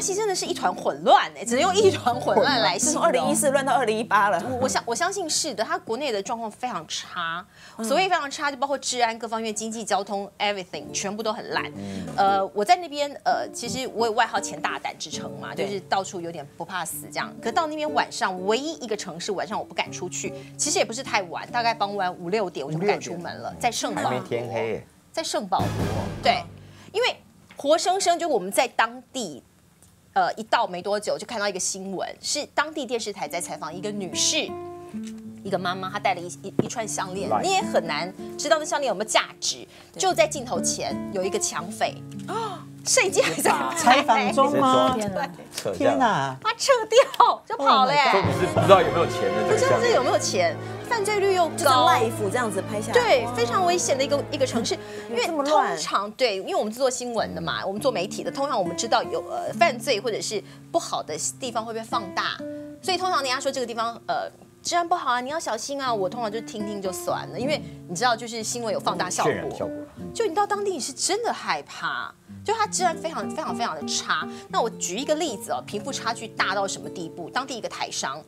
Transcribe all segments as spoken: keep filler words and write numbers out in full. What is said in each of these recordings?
巴西真的是一团混乱哎、欸，只能用一团混乱来形容。二零一四乱到二零一八了，我相我相信是的，它国内的状况非常差，所谓非常差就包括治安各方面、经济、交通 everything 全部都很烂。呃，我在那边呃，其实我有外号“钱大胆”之称嘛，就是到处有点不怕死这样。可到那边晚上，唯一一个城市晚上我不敢出去，其实也不是太晚，大概傍晚五六点我就不敢出门了，在圣保罗，还没天黑，在圣保罗，对，因为。 活生生就我们在当地，呃，一到没多久就看到一个新闻，是当地电视台在采访一个女士，一个妈妈，她戴了一一一串项链，你也很难知道那项链有没有价值。就在镜头前有一个抢匪啊，摄影机还在采访中吗？天哪！他撤掉就跑了耶！都不是不知道有没有钱的，不知道这有没有钱，犯罪率又高 ，live 这样子拍下来，对，非常危险的一个一个城市。 因为通常对，因为我们是做新闻的嘛，我们做媒体的，通常我们知道有呃犯罪或者是不好的地方会被放大，所以通常人家说这个地方呃治安不好啊，你要小心啊，我通常就听听就算了，因为你知道就是新闻有放大效果，效果就你到当地你是真的害怕，就它治安非常非常非常的差。那我举一个例子哦，贫富差距大到什么地步？当地一个台商。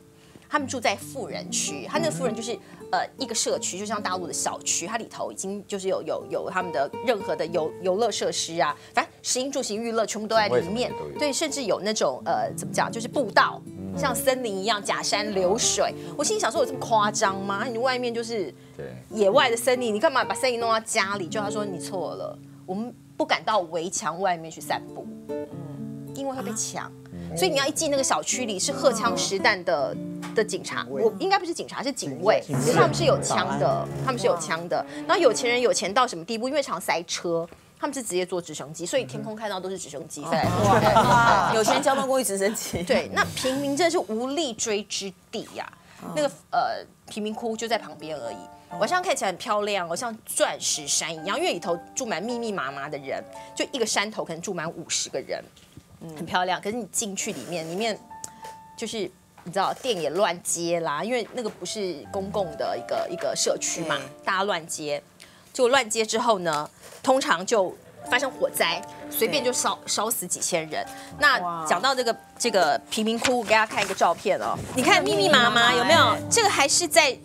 他们住在富人区，他那个富人就是呃一个社区，就像大陆的小区，它里头已经就是有有有他们的任何的游游乐设施啊，反正食衣住行娱乐全部都在里面，对，甚至有那种呃怎么讲，就是步道，像森林一样，假山流水。我心里想说，有这么夸张吗？你外面就是野外的森林，你干嘛把森林弄到家里？就他说你错了，我们不敢到围墙外面去散步，嗯，因为会被抢。啊 所以你要一进那个小区里，是荷枪实弹的的警察，我应该不是警察，是警卫，其实他们是有枪的，他们是有枪的。然后有钱人有钱到什么地步？因为常塞车，他们是直接坐直升机，所以天空看到都是直升机飞来飞去。有钱交通工具直升机。对，那平民真的是无力追之地呀、啊。那个呃，贫民窟就在旁边而已。 晚上看起来很漂亮哦，像钻石山一样，因为里头住满密密麻麻的人，就一个山头可能住满五十个人。 很漂亮，可是你进去里面，里面就是你知道店也乱接啦，因为那个不是公共的一个一个社区嘛，大家乱接，就乱接之后呢，通常就发生火灾，随便就烧烧死几千人。那讲到这个这个贫民窟，我给大家看一个照片哦，你看密密麻麻有没有？这个还是在。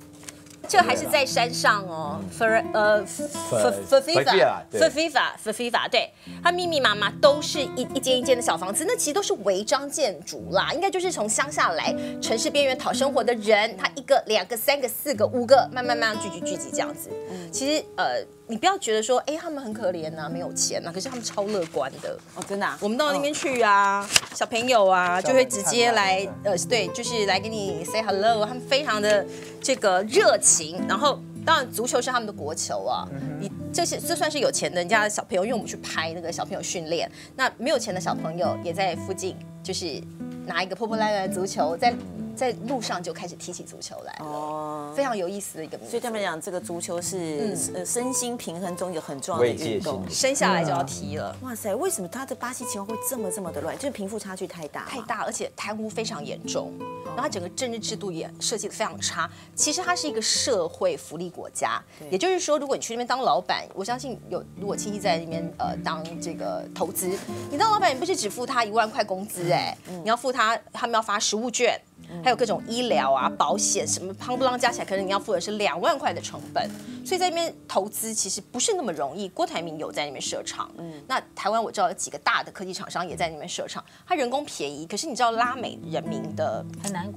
这还是在山上哦 ，Fer 呃 ，Ferfiva，Ferfiva，Ferfiva， 对，它密密麻麻都是一一间一间的小房子，那其实都是违章建筑啦，应该就是从乡下来城市边缘讨生活的人，他一个、两个、三个、四个、五个，慢慢慢慢聚集聚集这样子。其实呃，你不要觉得说，哎，他们很可怜呐、啊，没有钱呐、啊，可是他们超乐观的哦，真的、啊。我们到那边去啊，小朋友啊，就会直接来呃，对，就是来给你 say hello， 他们非常的这个热情。 然后，当然，足球是他们的国球啊。你这些这算是有钱的人家的小朋友，因为我们去拍那个小朋友训练。那没有钱的小朋友也在附近，就是拿一个破破烂烂的足球，在在路上就开始踢起足球来了，非常有意思的一个。所以他们讲，这个足球是呃身心平衡中一个很重要的运动，生下来就要踢了。哇塞，为什么他的巴西情况会这么这么的乱？就是贫富差距太大，太大，而且贪污非常严重。 然后它整个政治制度也设计得非常差。其实它是一个社会福利国家，也就是说，如果你去那边当老板，我相信有如果亲戚在那边呃当这个投资，你当老板你不是只付他一万块工资哎，你要付他他们要发食物券，还有各种医疗啊、保险什么，夯不啷加起来，可能你要付的是两万块的成本。所以在那边投资其实不是那么容易。郭台铭有在那边设厂，那台湾我知道有几个大的科技厂商也在那边设厂，他人工便宜，可是你知道拉美人民的很难。 生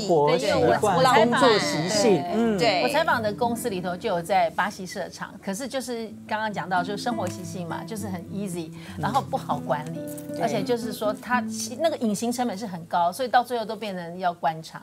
活习惯、工作习性，嗯，对，我采访的公司里头就有在巴西设厂，可是就是刚刚讲到，就是生活习性嘛，就是很 easy， 然后不好管理，而且就是说它那个隐形成本是很高，所以到最后都变成要关厂。